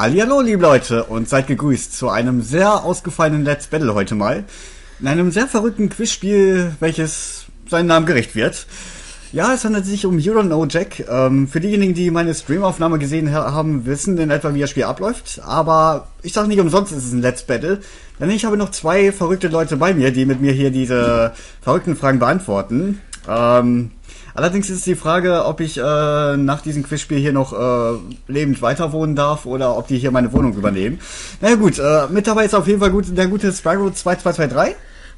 Hallihallo, liebe Leute, und seid gegrüßt zu einem sehr ausgefallenen Let's Battle heute mal. In einem sehr verrückten Quizspiel, welches seinen Namen gerecht wird. Ja, es handelt sich um You Don't Know Jack. Für diejenigen, die meine Streamaufnahme gesehen haben, wissen in etwa, wie das Spiel abläuft. Aber ich sage nicht umsonst, es ist ein Let's Battle. Denn ich habe noch zwei verrückte Leute bei mir, die mit mir hier diese verrückten Fragen beantworten. Allerdings ist die Frage, ob ich nach diesem Quizspiel hier noch lebend weiter wohnen darf oder ob die hier meine Wohnung übernehmen. Na gut, mit dabei ist auf jeden Fall der gute Spyro2223.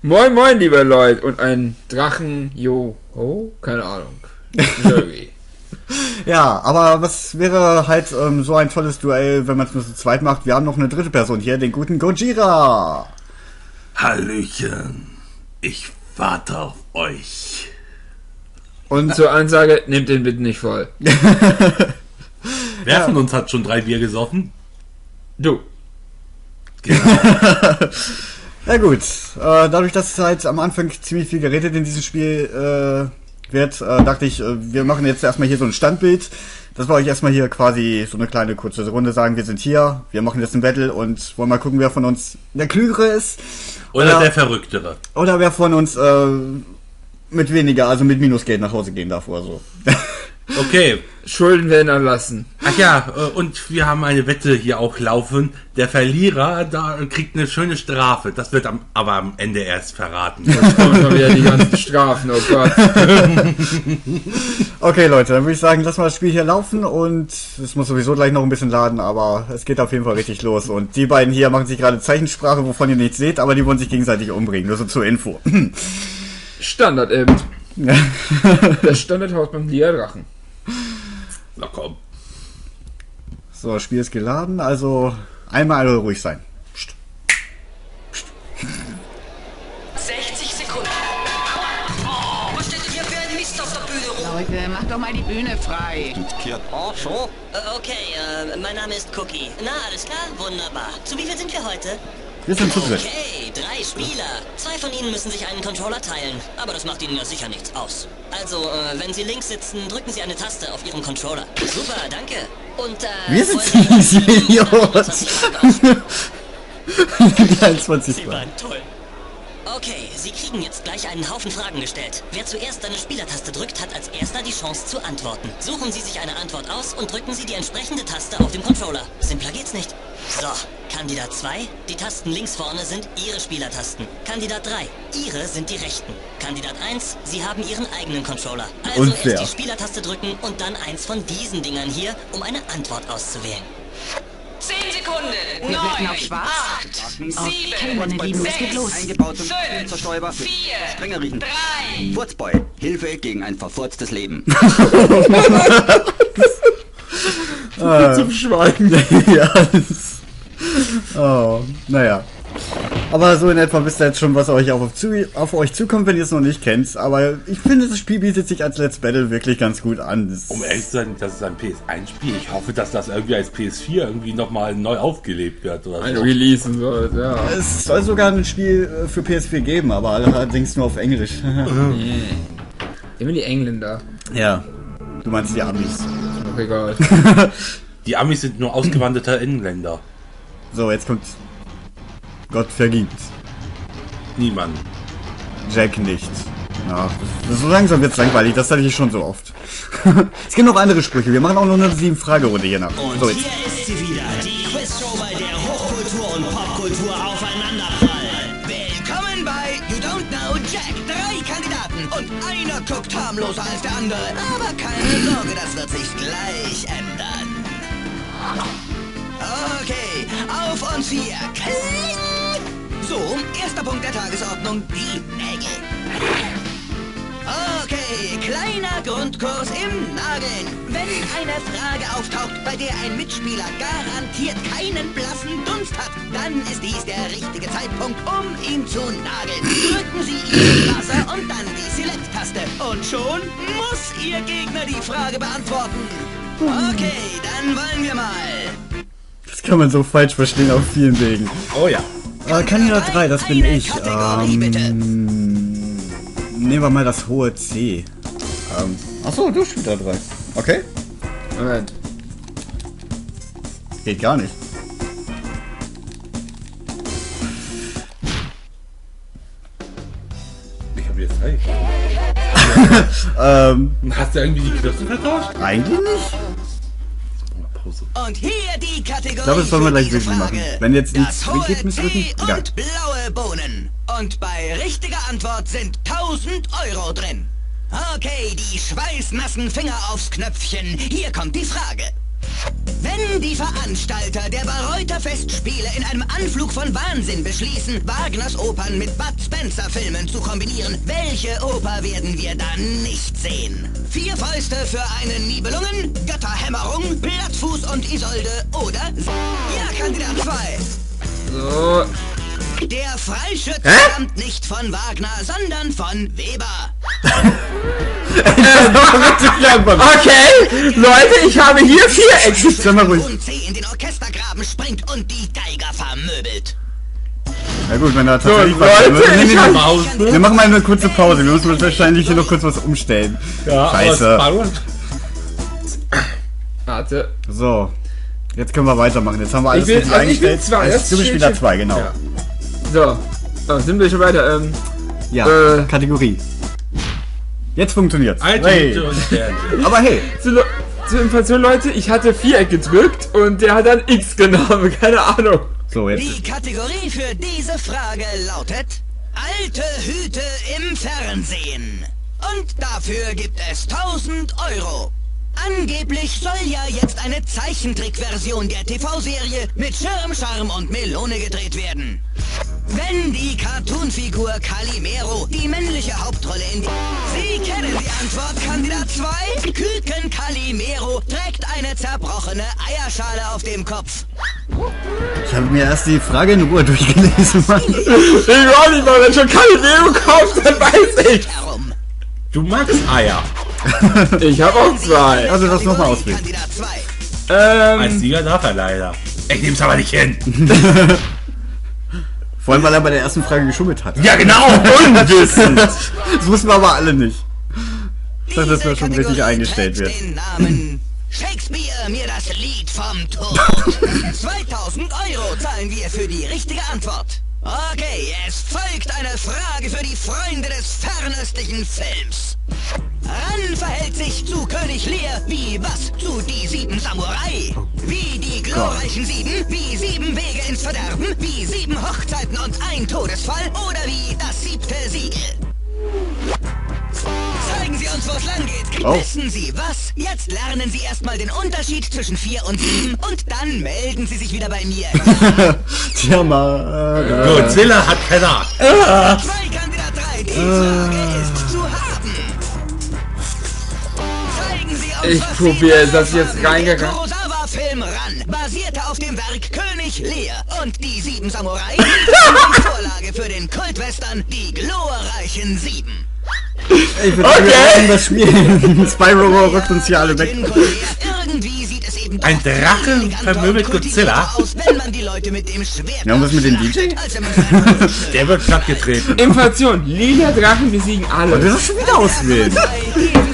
Moin moin, liebe Leute, und ein Drachen, Jo-Ho? Keine Ahnung. Ja, aber was wäre halt so ein tolles Duell, wenn man es nur zu zweit macht? Wir haben noch eine dritte Person hier, den guten Gojira. Hallöchen, ich warte auf euch. Und zur Ansage, nehmt den bitte nicht voll. Wer von uns hat schon 3 Bier gesoffen? Du. Genau. Ja gut, dadurch, dass halt am Anfang ziemlich viel geredet in diesem Spiel wird, dachte ich, wir machen jetzt erstmal hier so ein Standbild. Das wollte ich erstmal hier quasi so eine kleine kurze Runde sagen, wir sind hier, wir machen jetzt ein Battle und wollen mal gucken, wer von uns der Klügere ist. Oder der Verrücktere. Oder wer von uns... mit weniger, also mit Minusgeld nach Hause gehen darf oder so. Okay. Schulden werden erlassen. Ach ja, und wir haben eine Wette hier auch laufen. Der Verlierer da kriegt eine schöne Strafe. Das wird aber am Ende erst verraten. Jetzt kommen schon wieder die ganzen Strafen, oh Gott. Okay, Leute, dann würde ich sagen, lassen wir das Spiel hier laufen und es muss sowieso gleich noch ein bisschen laden, aber es geht auf jeden Fall richtig los. Und die beiden hier machen sich gerade Zeichensprache, wovon ihr nichts seht, aber die wollen sich gegenseitig umbringen. Nur so zur Info. Standard eben. Der Standard haut beim Lear-Drachen. Na komm. So, das Spiel ist geladen, also einmal alle ruhig sein. Psst. Psst. 60 Sekunden. Oh, was steht denn hier für ein Mist auf der Bühne rum? Leute, mach doch mal die Bühne frei. Oh, schon? Okay, mein Name ist Cookie. Na, alles klar? Wunderbar. Zu wie viel sind wir heute? Wir sind zu dritt. Okay, 3 Spieler. 2 von ihnen müssen sich einen Controller teilen. Aber das macht ihnen ja sicher nichts aus. Also, wenn sie links sitzen, drücken sie eine Taste auf ihrem Controller. Super, danke. Und, wir sind 21. Sie waren toll. Okay, sie kriegen jetzt gleich einen Haufen Fragen gestellt. Wer zuerst eine Spielertaste drückt, hat als erster die Chance zu antworten. Suchen Sie sich eine Antwort aus und drücken Sie die entsprechende Taste auf dem Controller. Simpler geht's nicht. So, Kandidat 2, die Tasten links vorne sind Ihre Spielertasten. Kandidat 3, Ihre sind die rechten. Kandidat 1, Sie haben Ihren eigenen Controller. Also unfair. Erst die Spielertaste drücken und dann eins von diesen Dingern hier, um eine Antwort auszuwählen. 10 Sekunden, 9, 8, 7, 6, 5, 4, 3. Furzboy, Hilfe gegen ein verfurztes Leben. Zum Schweigen. Ja. Oh, naja. Aber so in etwa wisst ihr jetzt schon, was euch auf euch zukommt, wenn ihr es noch nicht kennt. Aber ich finde, das Spiel bietet sich als Let's Battle wirklich ganz gut an. Das um ehrlich zu sein, das ist ein PS1-Spiel. Ich hoffe, dass das irgendwie als PS4 irgendwie nochmal neu aufgelebt wird. Oder so. Ein Release und so, ja. Es soll sogar ein Spiel für PS4 geben, aber allerdings nur auf Englisch. Immer die Engländer. Ja. Du meinst die Amis. Oh, egal. Die Amis sind nur ausgewanderte Engländer. So, jetzt kommt... Gott vergibt. Niemand. Jack nicht. Ja, so langsam wird's langweilig, das hatte ich schon so oft. Es gibt noch andere Sprüche, wir machen auch noch eine 7-Frage-Runde hier nach. Und so, hier ist sie wieder, die Quizshow, bei der Hochkultur und Popkultur aufeinanderprallen. Willkommen bei You Don't Know Jack. 3 Kandidaten und einer guckt harmloser als der andere. Aber keine Sorge, das wird sich gleich ändern. Okay, auf uns hier. Kling! So, erster Punkt der Tagesordnung, die Nägel. Okay, kleiner Grundkurs im Nageln. Wenn eine Frage auftaucht, bei der ein Mitspieler garantiert keinen blassen Dunst hat, dann ist dies der richtige Zeitpunkt, um ihn zu nageln. Drücken Sie Ihren Blaser und dann die Select-Taste. Und schon muss Ihr Gegner die Frage beantworten. Okay, dann wollen wir mal. Das kann man so falsch verstehen auf vielen Wegen. Oh ja. Kandidat 3, das bin ich. Nehmen wir mal das hohe C. Achso, du spielst da 3. Okay. Moment. Geht gar nicht. Hast du irgendwie die Knöpfe vertauscht? Eigentlich nicht. Und hier die Kategorie. Ich glaube, das wollen wir gleich wirklich machen. Wenn jetzt nichts geht, missrücken. Egal. Blaue Bohnen. Und bei richtiger Antwort sind 1000 Euro drin. Okay, die schweißnassen Finger aufs Knöpfchen. Hier kommt die Frage. Wenn die Veranstalter der Bayreuther Festspiele in einem Anflug von Wahnsinn beschließen, Wagners Opern mit Bud Spencer Filmen zu kombinieren, welche Oper werden wir dann nicht sehen? 4 Fäuste für einen Nibelungen, Götterhämmerung, Plattfuß und Isolde oder... Ja, Kandidat 2! So... Der Freischütz stammt nicht von Wagner, sondern von Weber. Okay, Leute, ich habe hier 4 Exits. Und C in den Orchestergraben springt und die Geiger vermöbelt. Na gut, wenn da tatsächlich wir machen mal eine kurze Pause. Wir müssen uns wahrscheinlich hier noch kurz was umstellen. Ja, scheiße. Warte. So, jetzt können wir weitermachen. Jetzt haben wir alles richtig eingestellt. Du bist Spieler 2, genau. Ja. So, sind wir schon weiter? Ja, Kategorie. Jetzt funktioniert's. Hey. Aber hey. Zur Information, Leute, ich hatte Viereck gedrückt und der hat dann X genommen. Keine Ahnung. So, jetzt. Die Kategorie für diese Frage lautet Alte Hüte im Fernsehen. Und dafür gibt es 1000 Euro. Angeblich soll ja jetzt eine Zeichentrickversion der TV-Serie mit Schirm, Charme und Melone gedreht werden. Wenn die Cartoonfigur Calimero die männliche Hauptrolle in die... Sie kennen die Antwort, Kandidat 2? Küken Calimero trägt eine zerbrochene Eierschale auf dem Kopf. Ich habe mir erst die Frage in Ruhe durchgelesen, Mann. Ich weiß nicht mal, wenn schon Calimero kauft, dann weiß ich. Du magst Eier. Ich habe auch 2. Also das nochmal auswählen. Als Sieger darf er leider. Ich nehm's aber nicht hin. Vor allem, weil er bei der ersten Frage geschummelt hat. Ja genau, unwissend. Das wussten wir aber alle nicht. Ich dachte, dass wir schon richtig eingestellt wird. Shakespeare, mir das Lied vom Tod. 2000 Euro zahlen wir für die richtige Antwort. Okay, es folgt eine Frage für die Freunde des fernöstlichen Films. Ran verhält sich zu König Lear wie was zu Die sieben Samurai. Wie die glorreichen Sieben, wie 7 Wege ins Verderben, wie 7 Hochzeiten und ein Todesfall oder wie das siebte Siegel. Zeigen Sie uns, wo es lang geht. Wissen Sie was? Jetzt lernen Sie erstmal den Unterschied zwischen 4 und 7 und dann melden Sie sich wieder bei mir. Tja, mal. Godzilla hat keine Ahnung. 2 Kandidat 3, die Frage ist zu haben. Zeigen Sie uns, ich probiere das jetzt reingegangen. Film Ran basierte auf dem Werk König Lear und die 7 Samurai die Vorlage für den Kultwestern Die glorreichen Sieben. Ich würde sagen, das Spiel. Spyro rückt uns hier alle weg. Irgendwie sieht es eben ein Drache vermöbelt Godzilla. Wenn man die Leute mit dem Schwert ja, was mit dem DJ? Der wird platt getreten. Inflation, lila Drachen besiegen alle. Und das ist schon wieder auswählen.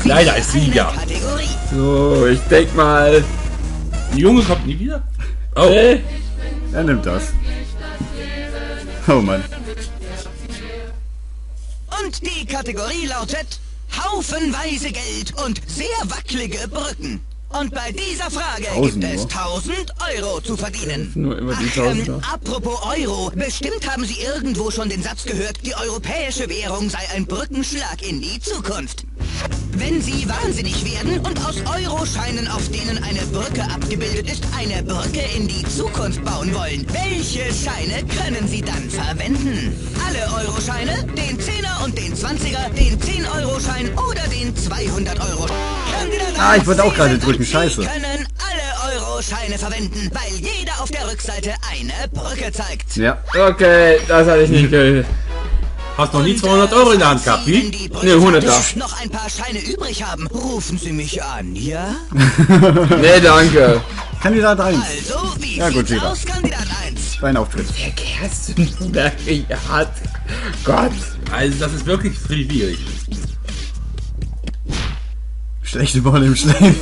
Leider ist Sieger. So, ich denk mal. Der Junge kommt nie wieder? Oh. Er nimmt das. Oh Mann. Und die Kategorie lautet Haufenweise Geld und sehr wackelige Brücken. Und bei dieser Frage gibt es 1000 Euro zu verdienen. Nur immer die 1000. Apropos Euro, bestimmt haben Sie irgendwo schon den Satz gehört, die europäische Währung sei ein Brückenschlag in die Zukunft. Wenn Sie wahnsinnig werden und aus Euroscheinen, auf denen eine Brücke abgebildet ist, eine Brücke in die Zukunft bauen wollen, welche Scheine können Sie dann verwenden? Alle Euroscheine, den 10er und den 20er, den 10-Euro-Schein oder den 200-Euro-Schein. Ich wollte auch gerade drücken. Scheiße. Sie können alle Euroscheine verwenden, weil jeder auf der Rückseite eine Brücke zeigt. Ja. Okay, das hatte ich nicht gehört. Hast noch nie 200 Euro in der Hand gehabt, wie? Ne, 100 da. Wenn Sie noch ein paar Scheine übrig haben, rufen Sie mich an, ja? Ne, danke. Kandidat 1. Also, wie ja, gut, sieht's aus, Kandidat 1? Dein Auftritt. Verkehrsnachricht hat... Gott. Also, das ist wirklich friedlich. Schlechte Bolle im Schleim.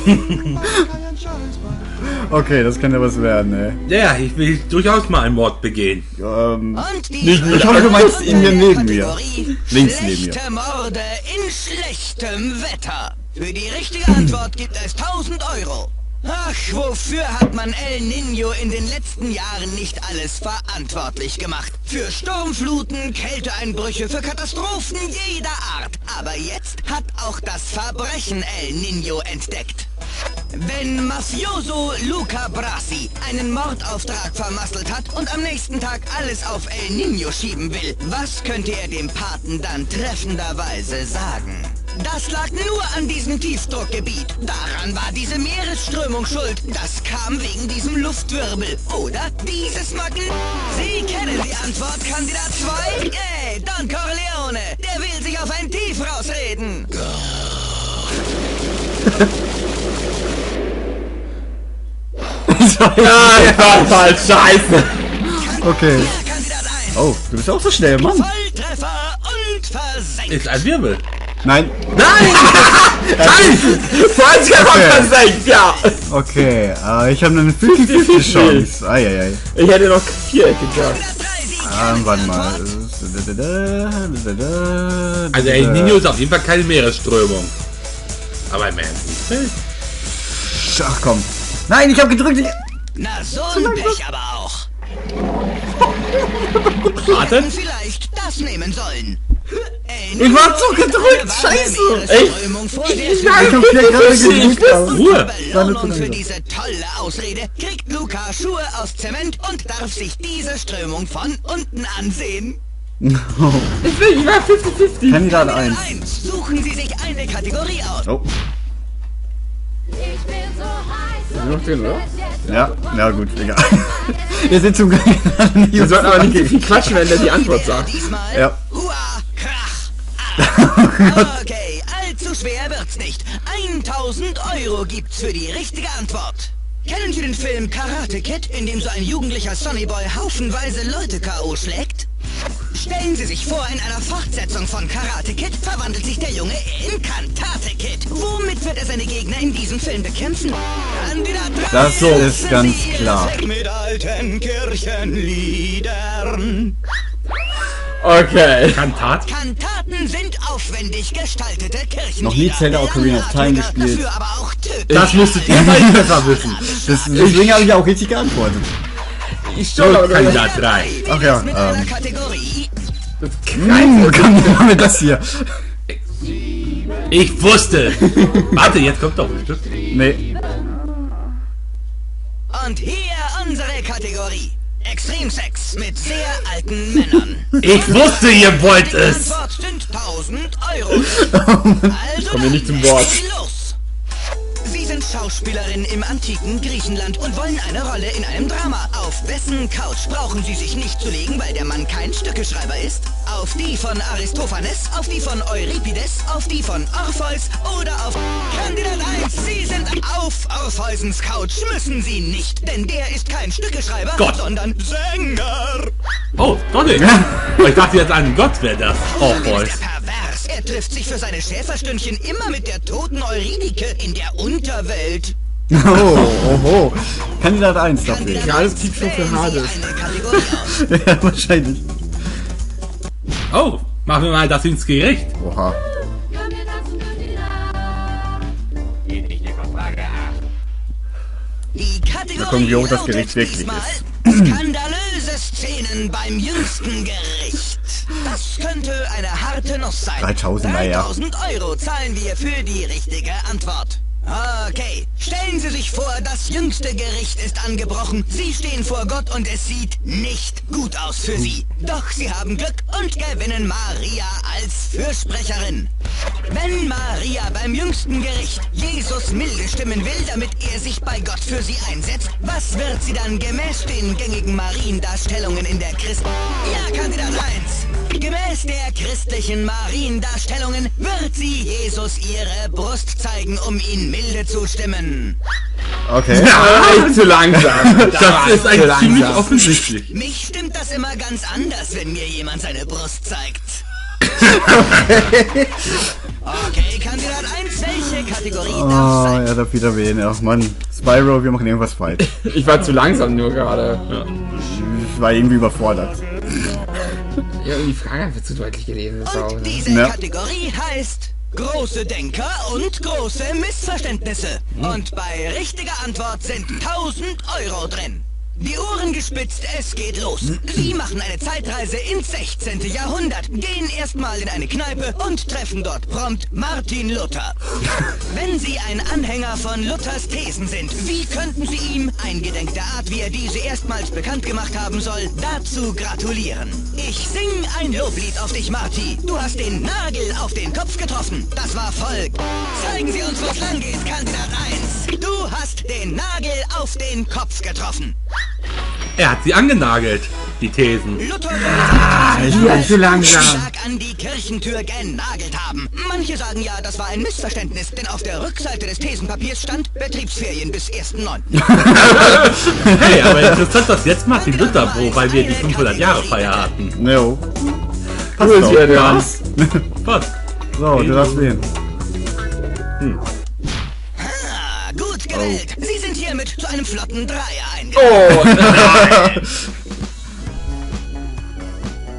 Okay, das kann ja was werden, ey. Ja, ich will durchaus mal einen Mord begehen. Ich hoffe, du meinst ihn hier neben mir. Links neben mir. Morde in schlechtem Wetter. Für die richtige Antwort gibt es 1000 €. Ach, wofür hat man El Niño in den letzten Jahren nicht alles verantwortlich gemacht? Für Sturmfluten, Kälteeinbrüche, für Katastrophen jeder Art. Aber jetzt hat auch das Verbrechen El Niño entdeckt. Wenn Mafioso Luca Brasi einen Mordauftrag vermasselt hat und am nächsten Tag alles auf El Niño schieben will, was könnte er dem Paten dann treffenderweise sagen? Das lag nur an diesem Tiefdruckgebiet. Daran war diese Meeresströmung schuld. Das kam wegen diesem Luftwirbel. Oder dieses Magnet. Sie kennen die Antwort, Kandidat 2? Hey, Don Corleone. Der will sich auf ein Tief rausreden. Ja, scheiße. Okay. Oh, du bist auch so schnell, Mann. Volltreffer und versenkt. Ist ein Wirbel. Nein! Nein! Nein! Volltreffer okay. Versenkt, ja! Okay, ich habe eine 50-50 Chance. Eieiei. Ich hätte noch 4 gesagt. Warte mal. Also El Niño ist auf jeden Fall keine Meeresströmung. Aber im Ernst. Ach komm. Nein, ich habe gedrückt! Na, so ein Pech aber auch. Warten? Vielleicht das nehmen sollen. Ich war zu gedrückt, scheiße! Echt? Ich Belohnung für diese tolle Ausrede kriegt Luca Schuhe aus Zement und darf sich diese Strömung von unten ansehen. No. Ich war 50-50. Kandidat 1. Suchen Sie sich eine Kategorie aus. Oh. Ich bin so heiß. Ja, na gut, egal. Wir sind zum Glück nicht. Wir sollten aber nicht viel klatschen, wenn der die Antwort sagt. Ja. Okay, allzu schwer wird's nicht. 1000 € gibt's für die richtige Antwort. Kennen Sie den Film Karate Kid, in dem so ein jugendlicher Sonnyboy haufenweise Leute K.O. schlägt? Stellen Sie sich vor, in einer Fortsetzung von Karate Kid verwandelt sich der Junge in Kantate Kid. Womit wird er seine Gegner in diesem Film bekämpfen? Das ist ganz klar. Mit alten Kirchenliedern. Okay. Kantat? Kantaten sind aufwendig gestaltete Kirchenlieder. Noch nie Zelda Ocarina of Time gespielt. Das müsstet ihr mal besser wissen. Deswegen habe ich auch richtig geantwortet. Ich glaube, Kandidat 3. Ach ja, kann man das hier? Ich wusste. Warte, jetzt kommt doch bestimmt. Nee. Und hier unsere Kategorie. Extremsex mit sehr alten Männern. Ich wusste, ihr wollt es. Sind 1000 €. Also kommen wir nicht zum Wort. Sie sind Schauspielerin im antiken Griechenland und wollen eine Rolle in einem Drama. Auf wessen Couch brauchen Sie sich nicht zu legen, weil der Mann kein Stückeschreiber ist? Auf die von Aristophanes, auf die von Euripides, auf die von Orpheus oder auf Kandidat 1. Sie sind auf Orpheusens Couch. Müssen Sie nicht, denn der ist kein Stückeschreiber, sondern Sänger. Oh, doch nicht. Ich dachte jetzt an Gott wäre das. Orpheus. Er trifft sich für seine Schäferstündchen immer mit der toten Eurydike in der Unterwelt. Oh. Kandidat 1 dafür. Ja, alles Typ schon für Hades. Ja, wahrscheinlich. Oh, machen wir mal das ins Gericht. Oha. Die Kategorie. Da kommen wir hoch, das Gericht wirklich ist. Skandalöse Szenen beim jüngsten Gericht. Das könnte eine harte Nuss sein. 3000 € zahlen wir für die richtige Antwort. Okay, stellen Sie sich vor, das jüngste Gericht ist angebrochen. Sie stehen vor Gott und es sieht nicht gut aus für Sie. Doch Sie haben Glück und gewinnen Maria als Fürsprecherin. Wenn Maria beim jüngsten Gericht Jesus milde stimmen will, damit er sich bei Gott für sie einsetzt, was wird sie dann gemäß den gängigen Mariendarstellungen in der Kandidat 1. Gemäß der christlichen Mariendarstellungen wird sie Jesus ihre Brust zeigen, um ihn milde zu stimmen. Okay. Nein, zu langsam. Das ist eigentlich ziemlich offensichtlich. Mich stimmt das immer ganz anders, wenn mir jemand seine Brust zeigt. Okay. Okay, Kandidat 1, welche Kategorie darf sein? Oh, er darf wieder wählen. Ach Mann, Spyro, wir machen irgendwas falsch. Ich war zu langsam nur gerade. Ja. Ich war irgendwie überfordert. Ja, die Frage einfach zu deutlich gelesen. Ist und auch, ne? Diese Kategorie heißt große Denker und große Missverständnisse. Und bei richtiger Antwort sind 1000 € drin. Die Ohren gespitzt, es geht los. Sie machen eine Zeitreise ins 16. Jahrhundert, gehen erstmal in eine Kneipe und treffen dort prompt Martin Luther. Wenn Sie ein Anhänger von Luthers Thesen sind, wie könnten Sie ihm, eingedenk der Art, wie er diese erstmals bekannt gemacht haben soll, dazu gratulieren? Ich sing ein Loblied auf dich, Marty. Du hast den Nagel auf den Kopf getroffen. Das war voll. Zeigen Sie uns, wo's lang geht, Kandidat 1. Du hast den Nagel auf den Kopf getroffen. Er hat sie angenagelt, die Thesen. Luther ist zu langsam. Stark an die Kirchentür genagelt haben. Manche sagen ja, das war ein Missverständnis, denn auf der Rückseite des Thesenpapiers stand Betriebsferien bis 1.9. Hey, aber interessant, dass jetzt Martin Luther, wobei wir die 500 Jahre Feier hatten. No. Passt doch. Passt. Passt. So, du darfst sehen. Gut gewählt. Oh. Sie sind hiermit zu einem flotten Dreier eingeladen. Oh nein!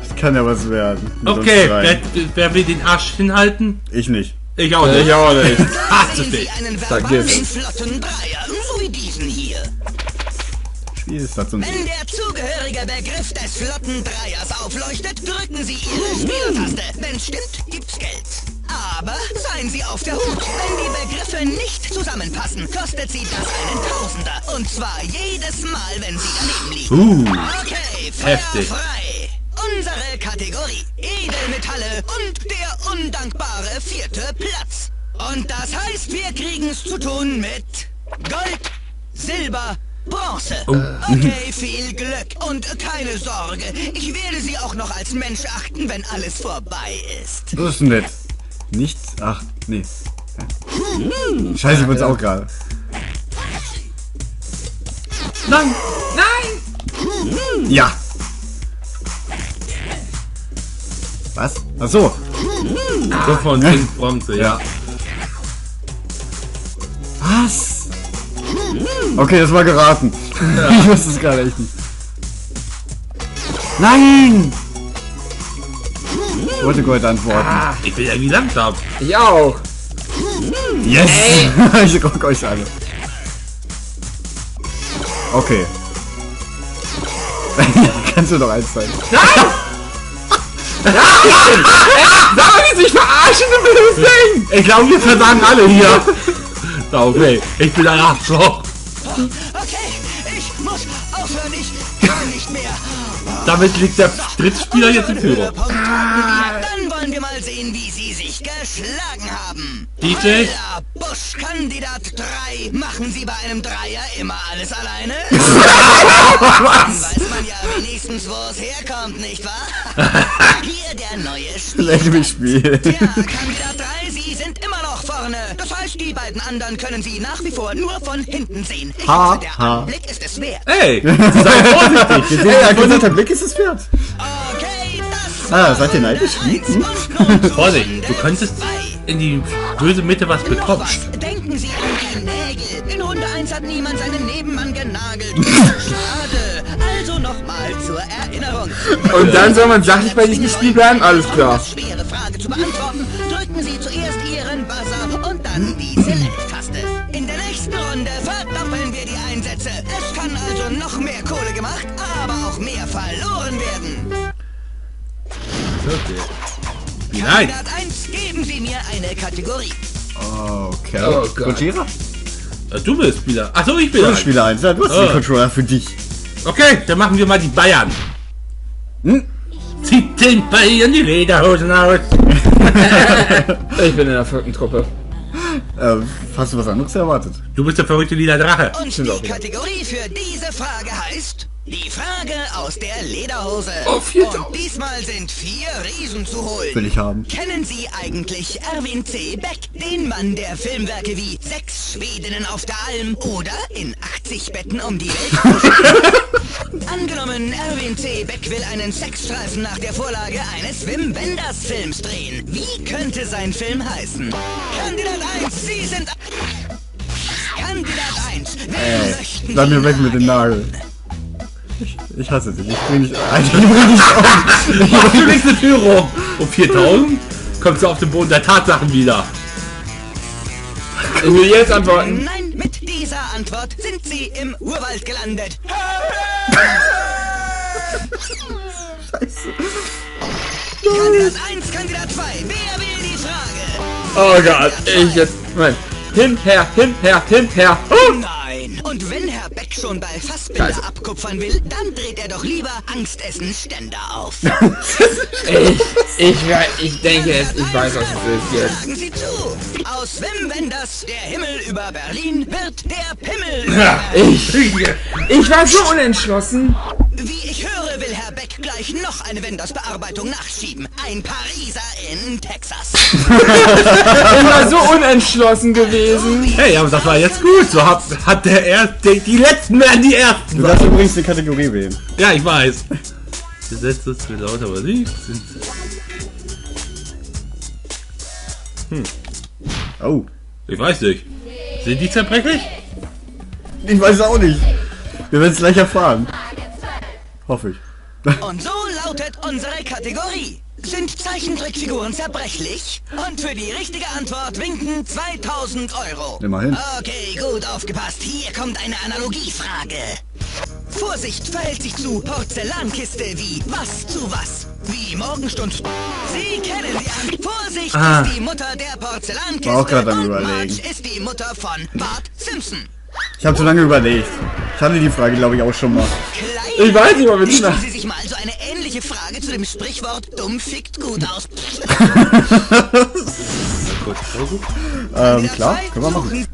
Das kann ja was werden. Okay, wer will den Arsch hinhalten? Ich nicht. Ich auch nicht. Ich auch nicht. Hasse dich. Flotten Dreier, so wie diesen hier. Wenn der zugehörige Begriff des flotten Dreiers aufleuchtet, drücken Sie Ihre Spieltaste. Wenn's stimmt, gibt's Geld. Aber seien Sie auf der Hut, wenn die Begriffe nicht zusammenpassen, kostet Sie das einen Tausender. Und zwar jedes Mal, wenn Sie daneben liegen. Okay, feuerfrei. Unsere Kategorie: Edelmetalle und der undankbare 4. Platz. Und das heißt, wir kriegen's zu tun mit Gold, Silber, Bronze. Oh. Okay, viel Glück und keine Sorge. Ich werde Sie auch noch als Mensch achten, wenn alles vorbei ist. Das ist nett. Nichts? Ach, nee. Scheiße, ich wollte es auch gerade. Nein! Nein! Ja! Was? Ach so! So von 5 Bronze, ja. Was? Okay, das war geraten. Ja. Ich wusste es gerade echt nicht. Nein! Ich wollte Gold antworten. Ah, ich bin irgendwie langsam. Ich auch. Yes! Hey. Ich guck euch alle. Okay. Kannst du doch eins zeigen. Nein! Nein! Sag mich nicht verarschen, du blödes Ding! Ich glaube, wir versagen alle hier. So, okay. Ich bin ein Arschloch. Okay, ich muss aufhören. Ich kann nicht mehr. Damit liegt der Drittspieler jetzt in Führung. Dann wollen wir mal sehen, wie sie sich geschlagen haben. DJ? Busch, Kandidat 3. Machen Sie bei einem Dreier immer alles alleine? Was? Dann weiß man ja wenigstens, wo es herkommt, nicht wahr? Hier der neue Spiel. Ja, Kandidat 3, Sie sind immer noch vorne. Das heißt, die beiden anderen können Sie nach wie vor nur von hinten sehen. Ich hoffe, der Anblick ist es wert. Ey, sei vorsichtig. Hey, der Blick ist es wert. Okay, das seid ihr neidisch? Vorsicht, du könntest in die böse Mitte was bekommen. Denken Sie an die Nägel. In Runde 1 hat niemand seinen Nebenmann genagelt. Schade. Also nochmal zur Erinnerung. Und dann soll man sachlich bei diesem Spiel bleiben? Alles klar. Schwere Frage zu beantworten. Drücken Sie zuerst Ihren Buzzer und dann die Select-Taste. In der nächsten Runde verdoppeln wir die Einsätze. Es kann also noch mehr Kohle gemacht, aber auch mehr verloren werden. Okay. Nein. Kandidat 1, geben Sie mir eine Kategorie. Okay. Oh, Gojira? Du bist Spieler. Achso, ich bin Spieler 1. Du bist der Controller für dich. Okay, dann machen wir mal die Bayern. Zieht den Bayern die Lederhosen aus. Ich bin in der verrückten Truppe. Hast du was anderes erwartet? Du bist der verrückte lila Drache. Und die Kategorie für diese Frage heißt Die Frage aus der Lederhose. Oh, 4000. Und diesmal sind 4 Riesen zu holen. Will ich haben. Kennen Sie eigentlich Erwin C. Beck, den Mann der Filmwerke wie 6 Schwedinnen auf der Alm oder in 80 Betten um die Welt? Angenommen, Erwin C. Beck will einen Sexstreifen nach der Vorlage eines Wim Wenders Films drehen. Wie könnte sein Film heißen? Kandidat 1, Sie sind... Kandidat 1, wir möchten... Bleib mir weg mit dem Nagel. Ich hasse dich, ich bring dich auf. Machst du nächste Tür rum? Um 4000 kommst du auf den Boden der Tatsachen wieder. Ich will jetzt antworten. Nein, mit dieser Antwort sind sie im Urwald gelandet. Scheiße. Kandidat 1, Kandidat 2, wer will die Frage? Oh Gott, ich jetzt... Moment. Hinher, hinher, hinher. Oh! Nein. Und wenn Herr Beck schon bei Fassbinder Scheiße abkupfern will, dann dreht er doch lieber Angstessen-Ständer auf. ich denke es, ich weiß, was es ist jetzt. Sagen Sie zu. Aus Wim Wenders, der Himmel über Berlin, wird der Pimmel. Ja, ich war so unentschlossen. Wie ich höre, will Herr Beck gleich noch eine Wenders-Bearbeitung nachschieben. Ein Pariser in Texas. Ich war so unentschlossen gewesen. Hey, aber das war jetzt gut. So hat der Erste, die Letzten werden die Ersten. Du darfst übrigens die Kategorie wählen. Ja, ich weiß. Gesetze für lauter Musik sind... Hm. Oh. Ich weiß nicht. Sind die zerbrechlich? Ich weiß auch nicht. Wir werden es gleich erfahren. Hoffe ich. Und so lautet unsere Kategorie. Sind Zeichentrickfiguren zerbrechlich? Und für die richtige Antwort winken 2000 €. Immerhin. Okay, gut aufgepasst. Hier kommt eine Analogiefrage. Vorsicht verhält sich zu Porzellankiste wie was zu was. Wie Morgenstund. Sie kennen die an. Vorsicht ist die Mutter der Porzellankiste. War auch gerade am Überlegen. Marge ist die Mutter von Bart Simpson. Ich habe so lange überlegt. Ich hatte die Frage, glaube ich, auch schon mal. Ich weiß nicht, ob ich Sie sich mal so eine ähnliche Frage zu dem Sprichwort dumm fickt gut aus. Klar, können wir machen.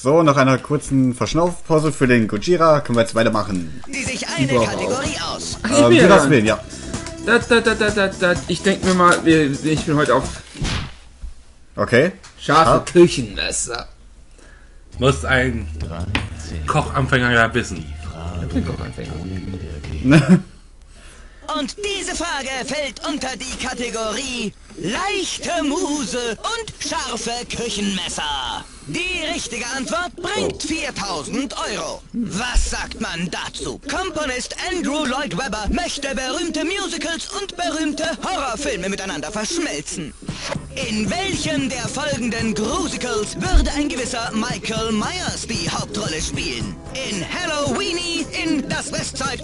So, nach einer kurzen Verschnaufpause für den Gojira können wir jetzt weitermachen. Die sich eine Kategorie aus. Wir das wählen, ja. Ich denke mir mal, ich bin heute auf... Okay. Scharfe Küchenmesser. Muss ein Kochanfänger ja wissen. Und diese Frage fällt unter die Kategorie leichte Muse und scharfe Küchenmesser. Die richtige Antwort bringt 4000 €. Was sagt man dazu? Komponist Andrew Lloyd Webber möchte berühmte Musicals und berühmte Horrorfilme miteinander verschmelzen. In welchem der folgenden Grusicals würde ein gewisser Michael Myers die Hauptrolle spielen? In Halloweenie, in das Westside...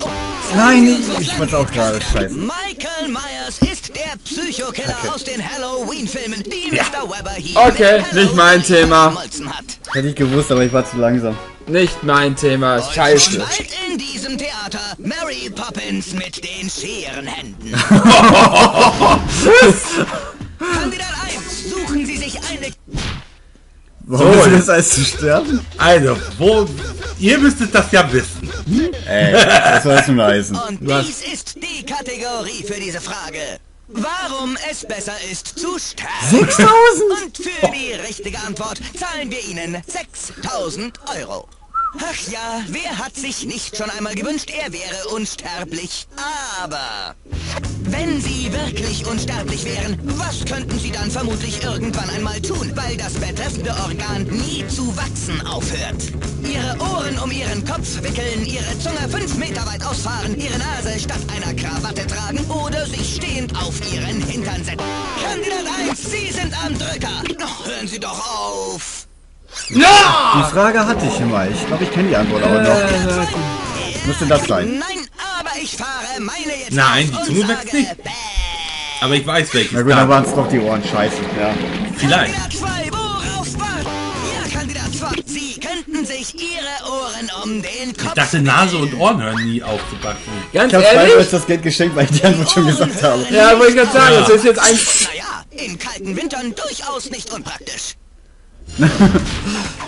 Nein, ich wollte auch gerade schreiben. Michael Myers ist der Psychokiller aus den Halloween-Filmen, die Mr. Webber hier... Okay, nicht mein Thema. Hat. Hätte ich gewusst, aber ich war zu langsam. Nicht mein Thema, scheiße. Bald in diesem Theater Mary Poppins mit den Scherenhänden. Kandidat 1, suchen Sie sich eine... Warum ist das als zu sterben? Also, ihr müsstet das ja wissen. Ey, das war zum Leisen. Und dies ist die Kategorie für diese Frage. Warum es besser ist zu sterben. 6000! Und für die richtige Antwort zahlen wir Ihnen 6000 €. Ach ja, wer hat sich nicht schon einmal gewünscht, er wäre unsterblich? Aber wenn Sie wirklich unsterblich wären, was könnten Sie dann vermutlich irgendwann einmal tun, weil das betreffende Organ nie zu wachsen aufhört? Ihre Ohren um Ihren Kopf wickeln, Ihre Zunge 5 Meter weit ausfahren, Ihre Nase statt einer Krawatte tragen oder sich stehend auf Ihren Hintern setzen. Kandidat 1, Sie sind am Drücker. Hören Sie doch auf! Ja! Die Frage hatte ich immer. Ich glaube, ich kenne die Antwort aber noch. Müsste das sein? Nein, aber ich fahre meine jetzt. Nein, die Zunge wächst nicht. Aber ich weiß welches. Na gut, dann waren es doch die Ohren. Scheiße, ja. Vielleicht. Kandidat 2, worauf warten? Ja, Kandidat 2, Sie könnten sich Ihre Ohren um den Kopf... Ich dachte, Nase und Ohren hören nie aufzubacken. Ganz ehrlich? Ich habe euch das Geld geschenkt, weil ich die Antwort schon gesagt habe. Ja, wollte ich gerade sagen. Das ist jetzt eigentlich... Naja, in kalten Wintern durchaus nicht unpraktisch.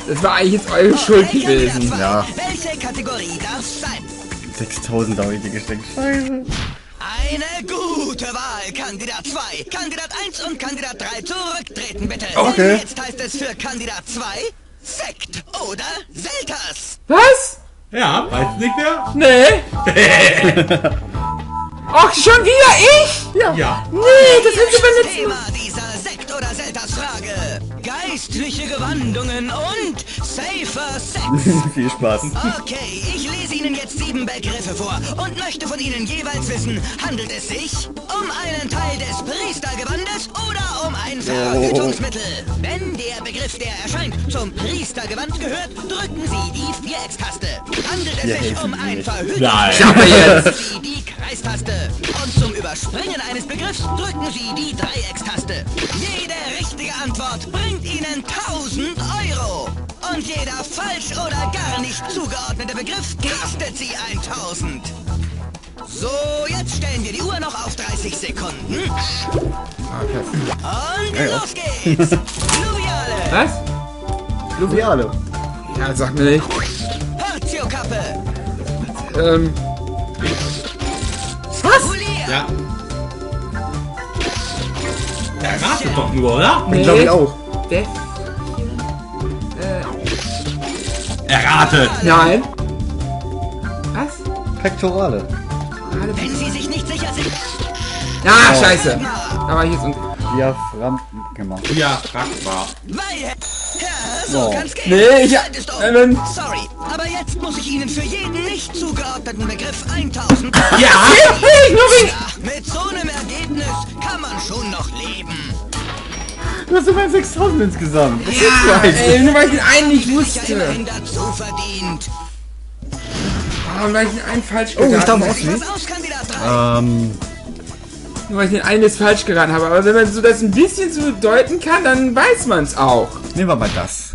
Das war eigentlich jetzt eure Schuld gewesen. Ja. Welche Kategorie darf's sein? 6000 habe ich dir gesteckt. Scheiße. Eine gute Wahl, Kandidat 2. Kandidat 1 und Kandidat 3 zurücktreten, bitte. Okay. Und jetzt heißt es für Kandidat 2 Sekt oder Selters. Was? Ja, weiß nicht mehr? Nee. Ach, schon wieder ich? Ja. Nee, das hätte ich beim letzten Mal. Thema dieser Sekt- oder Selters-Frage. Geistliche Gewandungen und safer Sex. Viel Spaß. Okay, ich lese Ihnen jetzt 7 Begriffe vor und möchte von Ihnen jeweils wissen, handelt es sich um einen Teil des Priestergewandes oder um ein Verhütungsmittel? Wenn der Begriff, der erscheint, zum Priestergewand gehört, drücken Sie die 4X-Taste. Handelt es sich um ein Verhütungsmittel, drücken Sie die Kreistaste. Und zum Überspringen eines Begriffs drücken Sie die 3X-Taste. Jede richtige Antwort bringt Ihnen 1000 Euro. Und jeder falsch oder gar nicht zugeordnete Begriff kostet Sie 1000. So, jetzt stellen wir die Uhr noch auf 30 Sekunden. Und los geht's. Fluviale. Was? Fluviale. Ja, sag mir nicht. Portiokappe. Was? Ja. Der ratet doch nur, oder? Nee. Ich glaube ich auch. Der? Erratet! Nein! Was? Pektorale. Wenn Sie sich nicht sicher sind. Ah, oh. Scheiße! Da war ich jetzt Diaphragma gemacht. Diaphragma. Ja, so kann's gehen. Nee, ich... Sorry, aber jetzt muss ich Ihnen für jeden nicht zugeordneten Begriff 1000... Ja! Mit so einem Ergebnis kann man schon noch leben. Du hast immer 6000 insgesamt. Das ist ey, nur weil ich den einen nicht wusste. Warum habe ich den einen falsch geraten? Oh, ich glaube auch nicht. Nur weil ich den einen jetzt falsch geraten habe. Aber wenn man so das ein bisschen so deuten kann, dann weiß man es auch. Nehmen wir mal das.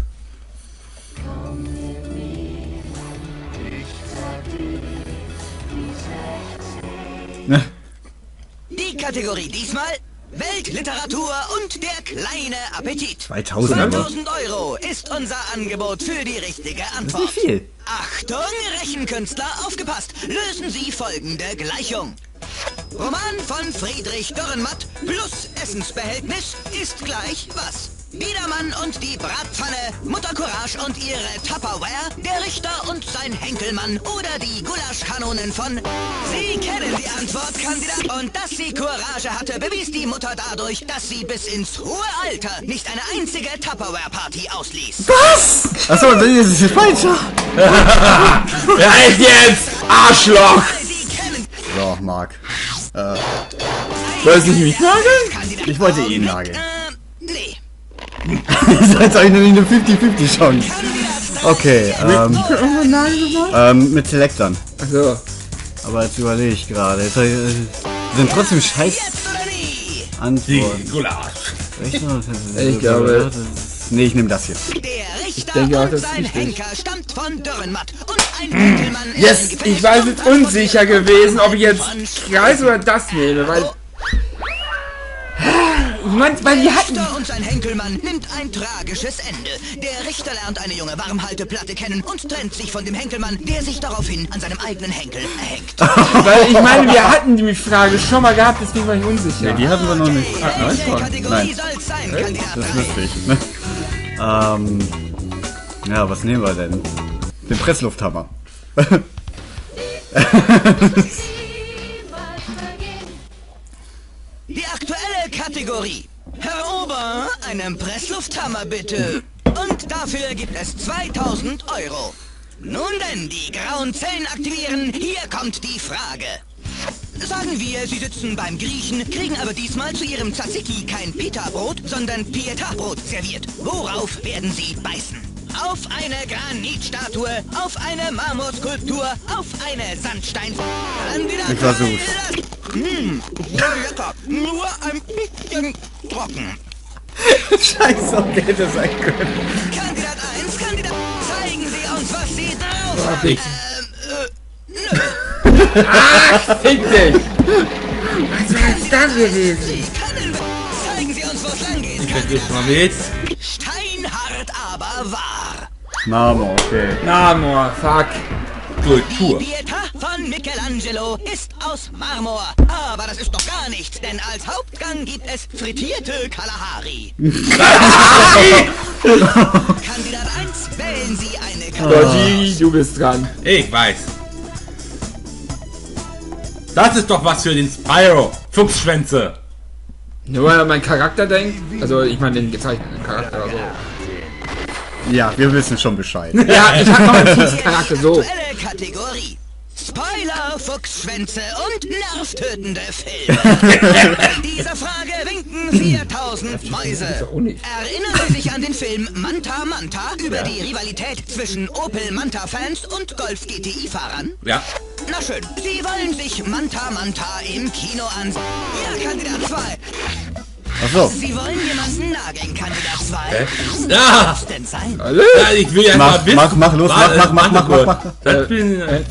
Die Kategorie diesmal... Weltliteratur und der kleine Appetit. 2000 Euro ist unser Angebot für die richtige Antwort. Das ist nicht viel. Achtung, Rechenkünstler, aufgepasst. Lösen Sie folgende Gleichung. Roman von Friedrich Dürrenmatt plus Essensbehältnis ist gleich was? Biedermann und die Bratpfanne, Mutter Courage und ihre Tupperware, der Richter und sein Henkelmann oder die Gulaschkanonen von... Sie kennen die Antwort, Kandidat. Und dass sie Courage hatte, bewies die Mutter dadurch, dass sie bis ins hohe Alter nicht eine einzige Tupperware-Party ausließ. Was? Achso, dann ist es falsch. Ja, echt jetzt? Arschloch! So, Marc. Soll ich mich nageln? Ich wollte ihn nageln. Nee. Jetzt habe ich nämlich eine 50-50 Chance. Okay, mit Selektern. Ach so. Aber jetzt überlege ich gerade. Jetzt sind trotzdem scheiß Antworten. Ich glaube... Nee, ich nehme das hier. Der Richter und sein Henker stammt von Dürrenmatt und ein Gentleman ist yes, ich war jetzt unsicher gewesen, ob ich jetzt Kreis oder das nehme, weil... Weil die hatten... Der Richter und sein Henkelmann nimmt ein tragisches Ende. Der Richter lernt eine junge Warmhalteplatte kennen und trennt sich von dem Henkelmann, der sich daraufhin an seinem eigenen Henkel erhängt. Weil ich meine, wir hatten die Frage schon mal gehabt, deswegen war ich unsicher. Nee, die hatten wir noch nicht. Nein. Das ist lustig. Ja, was nehmen wir denn? Den Presslufthammer. Die aktuelle Kategorie. Herr Ober, einen Presslufthammer bitte. Und dafür gibt es 2000 Euro. Nun denn, die grauen Zellen aktivieren. Hier kommt die Frage. Sagen wir, Sie sitzen beim Griechen, kriegen aber diesmal zu Ihrem Tzatziki kein Pita-Brot, sondern Pieta-Brot serviert. Worauf werden Sie beißen? Auf eine Granitstatue, auf eine Marmorskulptur, auf eine Sandstein... Ich versuch's. Lecker, nur ein bisschen trocken. Scheiße, ob der hätte sein können. Kandidat 1, Kandidat... Zeigen Sie uns, was Sie drauf haben. Nö. Ach, fick dich! Was war das da gewesen? Sie können... Zeigen Sie uns, wo es lang geht. Ich krieg dich mal mit. Steinhart aber wahr. Namor, okay. Namor, fuck. Kultur. Die Dieta von Michelangelo ist aus Marmor. Aber das ist doch gar nichts, denn als Hauptgang gibt es frittierte Kalahari. Kalahari! Kandidat 1, wählen Sie eine Kalahari. Du bist dran. Ich weiß. Das ist doch was für den Spyro. Fuchsschwänze. Nur weil er meinen Charakter denkt. Also, ich meine den gezeichneten Charakter oder so. Ja, wir wissen schon Bescheid. Ja, ich hab noch einen Fuchscharakter, so. Kategorie. Spoiler, Fuchsschwänze und nervtötende Filme. In dieser Frage winken 4000 Mäuse. Erinnern Sie sich an den Film Manta Manta über die Rivalität zwischen Opel-Manta-Fans und Golf-GTI-Fahrern? Ja. Na schön, Sie wollen sich Manta Manta im Kino ansehen. Ja, Kandidat 2. Achso. Sie wollen jemanden nageln, Kandidat 2. Ja! Ich will ja mal wissen. Mach los, mach.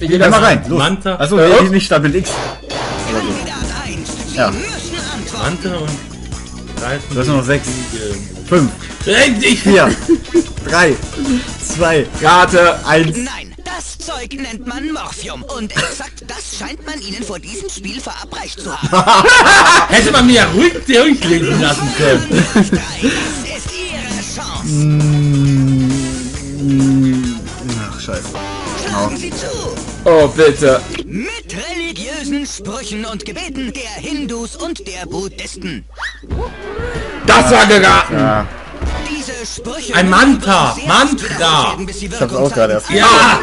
Geh da mal rein, los. Achso, ja, nicht stabil X. Kandidat 1. Ja. Müssen antworten. Manta und 3. Du hast noch 6. 5. 4. 3. 2. Karte 1. Nein, das Zeug nennt man Morphium. Und exakt das scheint man ihnen vor diesem Spiel verabreicht zu haben. Hätte man mir ja ruhig durchlegen lassen können. Das ist ihre Chance. Ach, scheiße. Schlagen Sie zu. Oh, bitte. Mit religiösen Sprüchen und Gebeten der Hindus und der Buddhisten. Das war geraten. Ja. Ein Manta! Manta! Ich hab's auch gerade erfahren. Ja!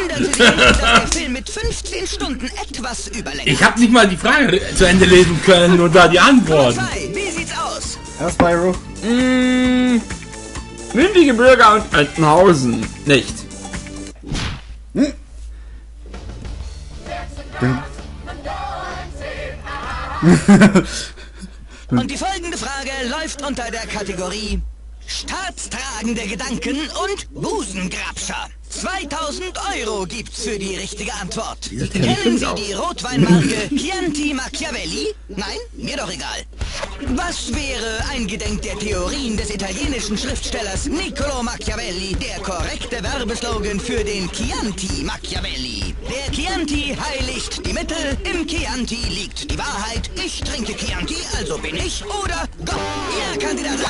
Ich hab nicht mal die Frage zu Ende lesen können und da die Antworten. Wie sieht's aus? Herr Spyro? Mündige Bürger und Altenhausen. Nicht. Hm? Und die folgende Frage läuft unter der Kategorie staatstragende Gedanken und Busengrabscher. 2000 € gibt's für die richtige Antwort. Kennen Sie die Rotweinmarke Chianti Machiavelli? Nein? Mir doch egal. Was wäre eingedenk der Theorien des italienischen Schriftstellers Niccolo Machiavelli der korrekte Werbeslogan für den Chianti Machiavelli? Der Chianti heiligt die Mittel, im Chianti liegt die Wahrheit, ich trinke Chianti, also bin ich oder Gott. Ja, Kandidat 1.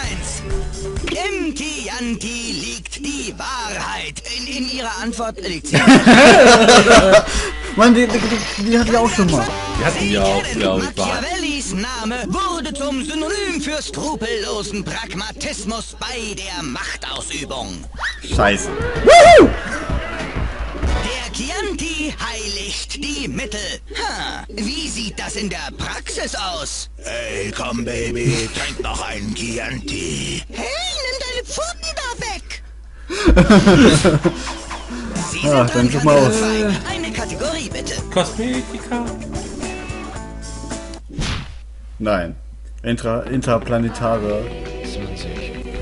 Im Chianti liegt die Wahrheit. In ihrer Antwort liegt sie. Mann, die hatten wir auch schon mal. Die hatten wir auch, glaube ich. Machiavellis Name wurde zum Synonym für skrupellosen Pragmatismus bei der Machtausübung. Scheiße. Woohoo! Der Chianti heiligt die Mittel. Ha, wie sieht das in der Praxis aus? Hey, komm, Baby, trink noch einen Chianti. Hey, nimm deine Pfoten da weg! Sie sind dann guck mal aus. Eine Kategorie bitte. Kosmetika. Nein. Interplanetare. 20.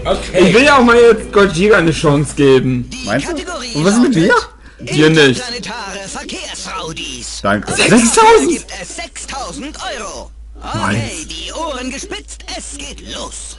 Okay. Ich will ja auch mal jetzt Gojira eine Chance geben. Die meinst Kategorie du? Und was ist mit dir? Dir nicht. Interplanetare Verkehrsraudis. Danke. 6000. Gibt es 6000 €. Okay, nein. Die Ohren gespitzt. Es geht los.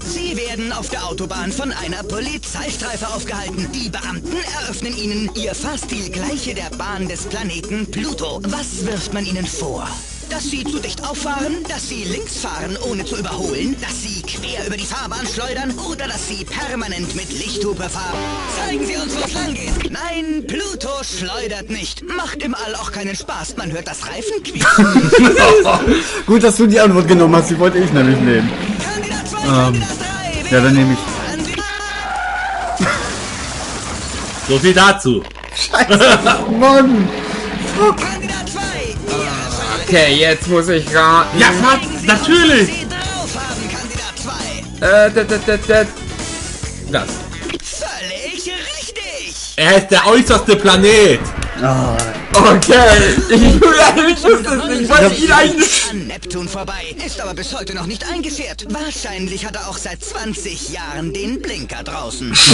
Sie werden auf der Autobahn von einer Polizeistreife aufgehalten. Die Beamten eröffnen ihnen ihr Fahrstil gleiche der Bahn des Planeten Pluto. Was wirft man ihnen vor? Dass sie zu dicht auffahren, dass sie links fahren, ohne zu überholen, dass sie quer über die Fahrbahn schleudern oder dass sie permanent mit Lichthupe fahren. Zeigen Sie uns, wo es lang geht. Nein, Pluto schleudert nicht. Macht im All auch keinen Spaß. Man hört das Reifenquietschen. Gut, dass du die Antwort genommen hast. Die wollte ich nämlich nehmen. Ja, dann nehme ich. So viel dazu. Scheiße, Mann. Okay, jetzt muss ich raten. Ja, natürlich. Das. Völlig richtig. Er ist der äußerste Planet. Okay, ich wusste es nicht, weil ich ihn eigentlich... ...an Neptun vorbei, ist aber bis heute noch nicht eingeschert. Wahrscheinlich hat er auch seit 20 Jahren den Blinker draußen. Ganz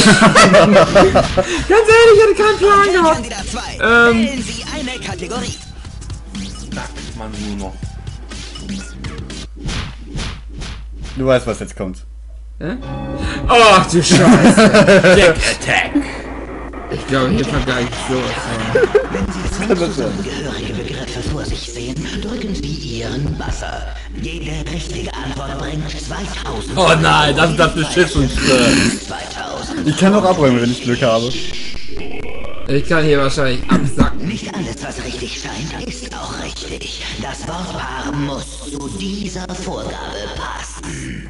ehrlich, ich hätte keinen Plan gehabt. Kandidat 2, wählen Sie eine Kategorie. Sagt man nur noch. Du weißt, was jetzt kommt. Ach du Scheiße. Jack Attack. Ich glaube, hier vergleicht sowas. Wenn Sie zwei zusammengehörige Begriffe vor sich sehen, drücken Sie Ihren Buzzer. Jede richtige Antwort bringt 2000. Oh nein, das ist das Beschissenste. Ich kann auch abräumen, wenn ich Glück habe. Ich kann hier wahrscheinlich absacken. Nicht alles, was richtig scheint, ist auch richtig. Das Wortpaar muss zu dieser Vorgabe passen.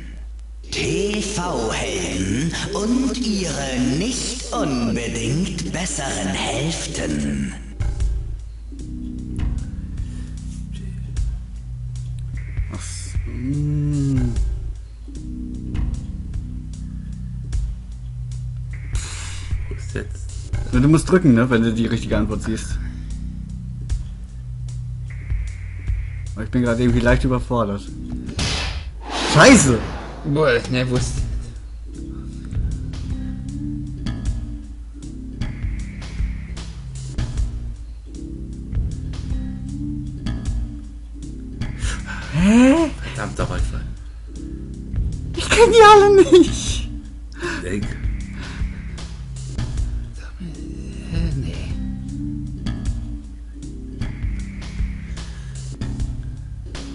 TV-Helden und ihre nicht unbedingt besseren Hälften. Ach so. Wo ist jetzt? Du musst drücken, ne, wenn du die richtige Antwort siehst. Aber ich bin gerade irgendwie leicht überfordert. Scheiße! Boah, ne, wusste. Hä? Verdammter Rollfall. Ich kenne die alle nicht! Denk.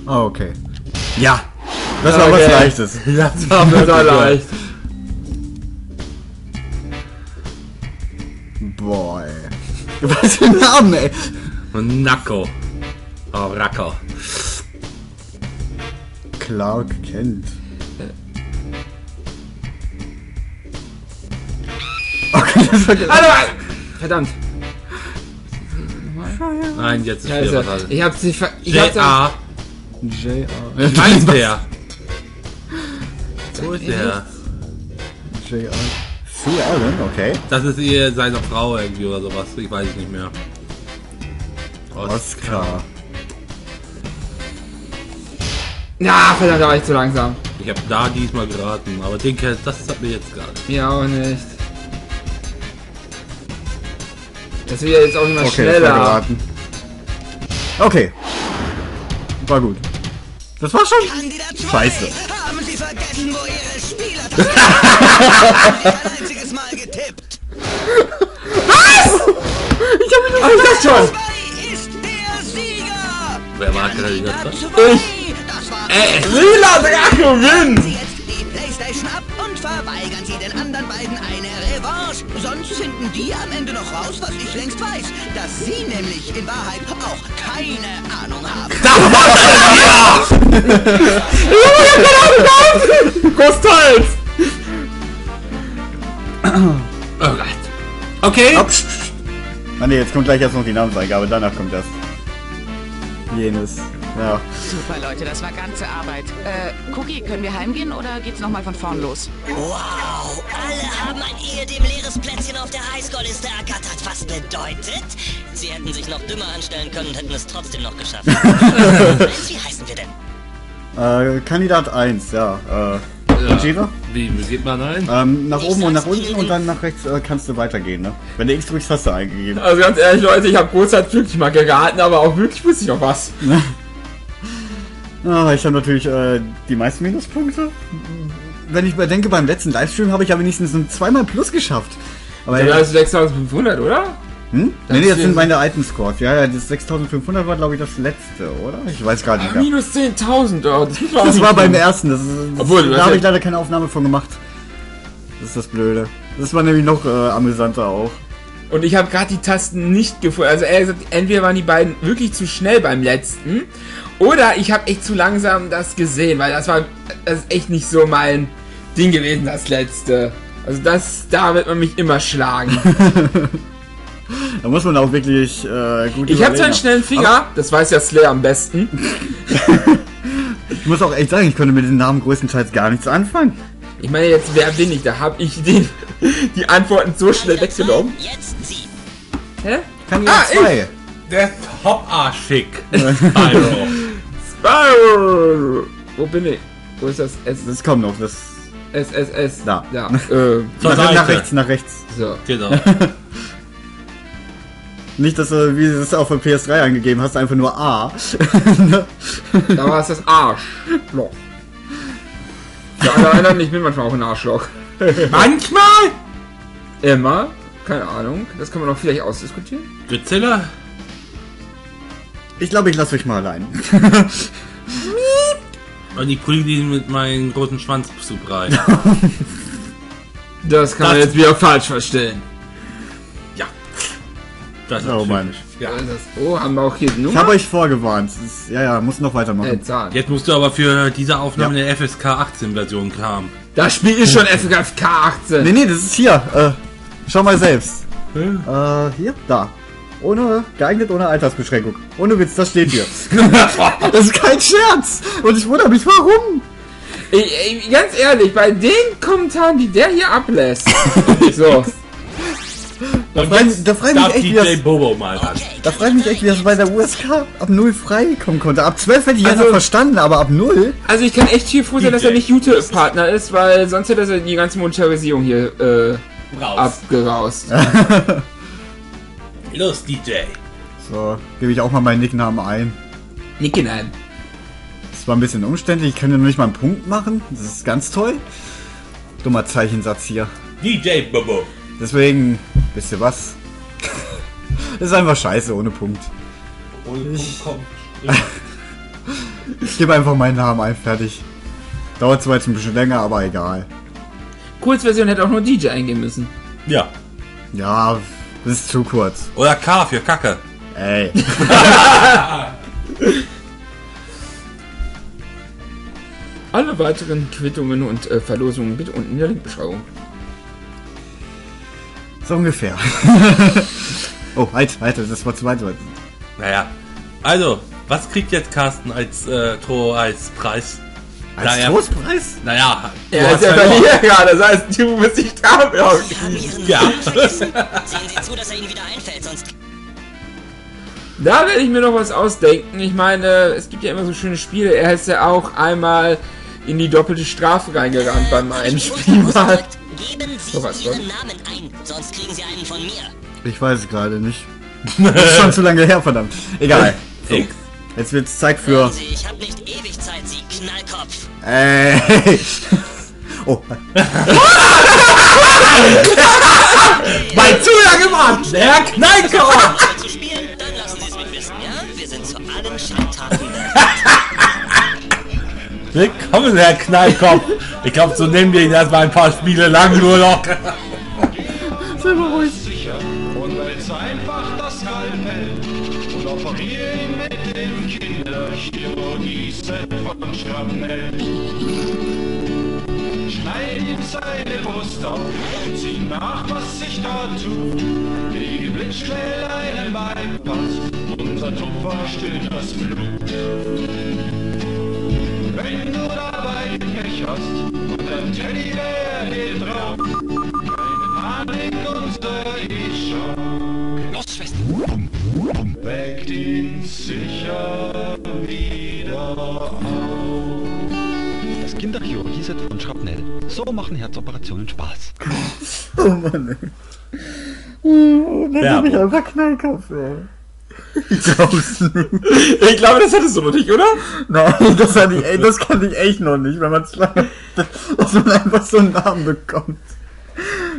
Oh, okay. Ja! Das war was Leichtes. Das war was leicht. Boy. Was für ein Name, ey. Monaco. Oh, Racker. Clark Kent. Okay, das war klar. Verdammt. Nein, jetzt ist es was anderes. Ich hab's nicht ver... J.R. J.R. Nein, der. Wo ist der? J.R. Okay. Das ist ihr seine Frau irgendwie oder sowas. Ich weiß es nicht mehr. Oscar. Na, verdammt, da war ich zu langsam. Ich hab da diesmal geraten, aber den kennt, das hat mir jetzt gerade. Ja, auch nicht. Das wird ja jetzt auch immer schneller. Okay. War gut. Das war schon. Kandidat 2. Scheiße. Haben Sie vergessen, wo Ihre Spieler sind? Ein einziges Mal getippt. Was? Ich hab mich das schon. Ist der Sieger. Wer war gerade der Sieger? Ich. Lila Draco gewinnt. Jetzt die Playstation ab und verweigern Sie den anderen beiden eine Revanche. Sonst finden die am Ende noch raus, was ich längst weiß. Dass Sie nämlich in Wahrheit auch keine Ahnung haben. Das war's denn hier! Ich hab keine Ahnung! Großteils! Oh Gott. Okay. Ah ne, jetzt kommt gleich erst noch die Namenseingabe, danach kommt das. Jenes. Ja. Super Leute, das war ganze Arbeit. Cookie, können wir heimgehen oder geht's nochmal von vorn los? Wow, alle haben ein ehedem leeres Plätzchen auf der Highscore-Liste ergattert. Was bedeutet, sie hätten sich noch dümmer anstellen können und hätten es trotzdem noch geschafft. Wie heißen wir denn? Kandidat 1, ja. Gojira? Wie geht man ein? Nach oben und nach unten und dann nach rechts kannst du weitergehen, ne? Wenn du X drückst, hast du eingegeben. Also ganz ehrlich, Leute, ich habe kurzzeitig wirklich mal geraten, aber auch wirklich wusste ich auch was. Ah, ich habe natürlich die meisten Minuspunkte. Wenn ich bedenke, beim letzten Livestream habe ich ja wenigstens ein 2-mal Plus geschafft. Aber ja, das ist 6500, oder? Hm? Nee, das sind meine alten Scores. Ja, das 6500 war, glaube ich, das letzte, oder? Ich weiß gar nicht mehr. Minus 10.000, oh, das war beim ersten. Da habe ich leider keine Aufnahme von gemacht. Das ist das Blöde. Das war nämlich noch amüsanter auch. Und ich habe gerade die Tasten nicht gefunden. Also ehrlich gesagt, entweder waren die beiden wirklich zu schnell beim letzten oder ich habe echt zu langsam das gesehen, weil das ist echt nicht so mein Ding gewesen, das letzte. Also da wird man mich immer schlagen. Da muss man auch wirklich gut Ich habe so einen schnellen Finger, aber das weiß ja Slayer am besten. Ich muss auch echt sagen, ich konnte mit den Namen größtenteils gar nichts anfangen. Ich meine jetzt, wer bin ich? Da habe ich die Antworten so schnell weggenommen. Jetzt sie. Hä? Kann ich zwei. Der Top-Arschig. Spyro. Spyro. Wo bin ich? Wo ist das S? Das kommt noch, das SSS. Da. Ja. Nach rechts. So. Genau. Nicht, dass du, wie du es auf der PS3 angegeben hast, einfach nur A. Da war es das Arschloch. Ja, ich bin manchmal auch ein Arschloch. Manchmal? Immer? Keine Ahnung. Das kann man doch vielleicht ausdiskutieren. Godzilla? Ich glaube, ich lasse euch mal allein. Und die Kollegen mit meinem großen Schwanz zu breit. Das kann man jetzt wieder falsch verstellen. Ja. Das ist meine ich. Ja. Oh, haben wir auch hier genug? Ich habe euch vorgewarnt. Ist, ja, muss noch weitermachen. Jetzt musst du aber für diese Aufnahme eine FSK 18 Version haben. Das Spiel ist schon FSK 18. Nee, das ist hier. Schau mal selbst. Hier, da. Ohne, geeignet ohne Altersbeschränkung. Ohne Witz, das steht hier. Das ist kein Scherz. Und ich wundere mich, warum. Ganz ehrlich, bei den Kommentaren, die der hier ablässt. So. Da freue ich mich echt, wie das bei der USK ab 0 freikommen konnte. Ab 12 hätte ich ja noch verstanden, aber ab 0. Also ich kann echt viel froh sein, dass er nicht YouTube-Partner ist, weil sonst hätte er die ganze Monetarisierung hier abgeraust. Los, DJ! So, gebe ich auch mal meinen Nicknamen ein. Nicknamen. Das war ein bisschen umständlich, ich könnte noch nicht mal einen Punkt machen. Das ist ganz toll. Dummer Zeichensatz hier. DJ Bobo. Deswegen, wisst ihr was? Das ist einfach scheiße ohne Punkt. Ohne Punkt kommt. Ich gebe einfach meinen Namen ein, fertig. Dauert zwar jetzt ein bisschen länger, aber egal. Kurzversion hätte auch nur DJ eingehen müssen. Ja. Ja. Das ist zu kurz. Oder K für Kacke. Ey. Alle weiteren Quittungen und Verlosungen bitte unten in der Linkbeschreibung. So ungefähr. Oh, halt, das war zu weit. Naja. Also, was kriegt jetzt Carsten als Preis? Als Trostpreis? Naja. Er ist ja verliert gerade, das heißt, du musst dich da kriegen. Ja. Sehen Sie zu, dass er Ihnen wieder einfällt, sonst... Da werde ich mir noch was ausdenken. Ich meine, es gibt ja immer so schöne Spiele. Er ist ja auch einmal in die doppelte Strafe reingerannt beim einen Spiel. Geben Sie Ihren Namen ein, sonst kriegen Sie einen von mir. Ich weiß es gerade nicht. Das ist schon zu lange her, verdammt. Egal. So. Jetzt wird's Zeit für... Sie, ich hab nicht ewig Zeit, Sie Knallkopf. Ey. Oh. Weil zu lange warten. Der Knallkopf. Zu spielen, dann lassen Sie es mich wissen, ja? Wir sind zu allen Schandtaten bereit. Willkommen, Herr Knallkopf. Ich glaube, so nennen wir ihn erstmal ein paar Spiele lang nur noch. Sei mal ruhig. Und wälz einfach das Skalpell und operiere ihn mit dem Kinderchirurgie-Set von Schrapnell. Schneid ihm seine Brust auf und zieh nach, was sich da tut. Lege blitzschnell einen Bypass, unser Tupfer stillt das Blut. Wenn du dabei Pech hast und ein Teddybär geht drauf, keine Panik, unser E-Show. Genossfesten! Weckt ihn sicher wieder auf. Das Kinderchirurgie-Set von Schrapnell. So machen Herzoperationen Spaß. Oh Mann, ey. Nenn mich einfach Knallkopf, ey. Ich glaub's nicht. Ich glaube, das hattest du noch nicht, oder? Nein, das kann ich echt noch nicht, wenn man es lange... dass man einfach so einen Namen bekommt.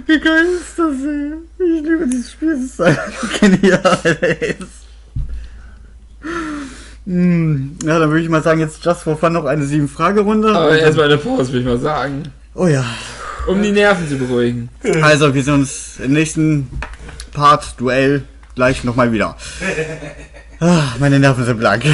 Wie geil ist das, ey? Ich liebe dieses Spiel, das ist einfach genial, ey. Ja, dann würde ich mal sagen, jetzt just for fun noch eine 7-Frage-Runde. Aber erstmal eine Pause, würde ich mal sagen. Oh ja. Um die Nerven zu beruhigen. Also, wir sehen uns im nächsten Part, Duell, gleich nochmal wieder. Meine Nerven sind blank.